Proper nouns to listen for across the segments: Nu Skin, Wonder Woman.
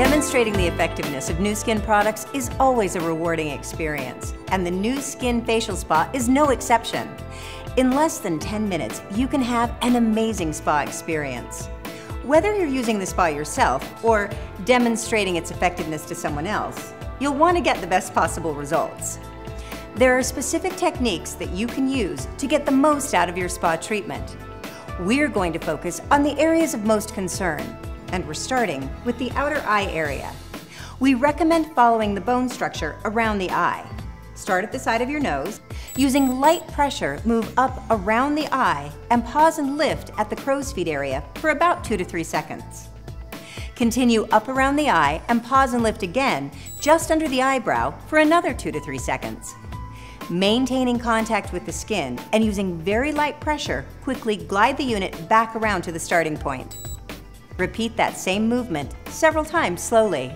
Demonstrating the effectiveness of Nu Skin products is always a rewarding experience, and the Nu Skin Facial Spa is no exception. In less than 10 minutes, you can have an amazing spa experience. Whether you're using the spa yourself or demonstrating its effectiveness to someone else, you'll want to get the best possible results. There are specific techniques that you can use to get the most out of your spa treatment. We're going to focus on the areas of most concern, and we're starting with the outer eye area. We recommend following the bone structure around the eye. Start at the side of your nose. Using light pressure, move up around the eye and pause and lift at the crow's feet area for about 2 to 3 seconds. Continue up around the eye and pause and lift again just under the eyebrow for another 2 to 3 seconds. Maintaining contact with the skin and using very light pressure, quickly glide the unit back around to the starting point. Repeat that same movement several times slowly.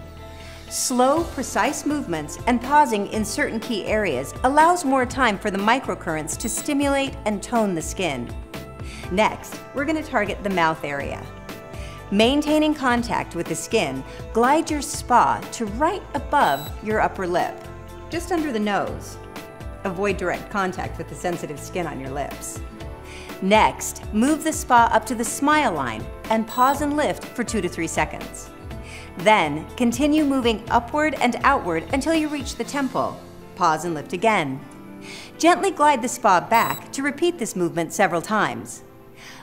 Slow, precise movements and pausing in certain key areas allows more time for the microcurrents to stimulate and tone the skin. Next, we're going to target the mouth area. Maintaining contact with the skin, glide your spa to right above your upper lip, just under the nose. Avoid direct contact with the sensitive skin on your lips. Next, move the spa up to the smile line and pause and lift for 2 to 3 seconds. Then, continue moving upward and outward until you reach the temple. Pause and lift again. Gently glide the spa back to repeat this movement several times.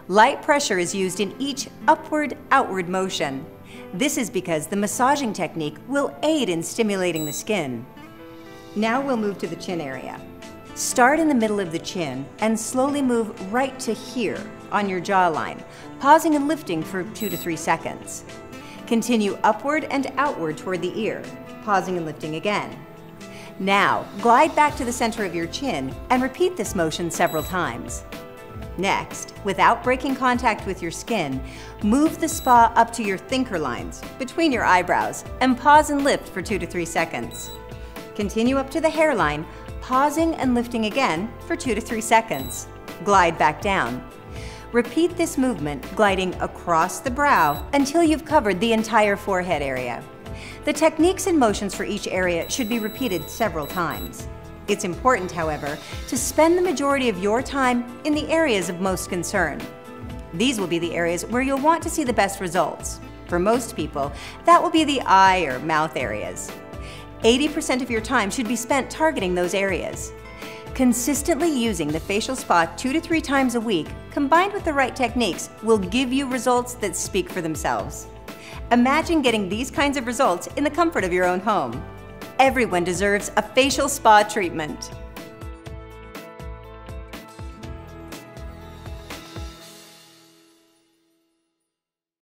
Light pressure is used in each upward-outward motion. This is because the massaging technique will aid in stimulating the skin. Now we'll move to the chin area. Start in the middle of the chin and slowly move right to here on your jawline, pausing and lifting for 2 to 3 seconds. Continue upward and outward toward the ear, pausing and lifting again. Now, glide back to the center of your chin and repeat this motion several times. Next, without breaking contact with your skin, move the spa up to your thinker lines, between your eyebrows, and pause and lift for 2 to 3 seconds. Continue up to the hairline, pausing and lifting again for 2 to 3 seconds. Glide back down. Repeat this movement, gliding across the brow until you've covered the entire forehead area. The techniques and motions for each area should be repeated several times. It's important, however, to spend the majority of your time in the areas of most concern. These will be the areas where you'll want to see the best results. For most people, that will be the eye or mouth areas. 80% of your time should be spent targeting those areas. Consistently using the facial spa 2 to 3 times a week, combined with the right techniques, will give you results that speak for themselves. Imagine getting these kinds of results in the comfort of your own home. Everyone deserves a facial spa treatment.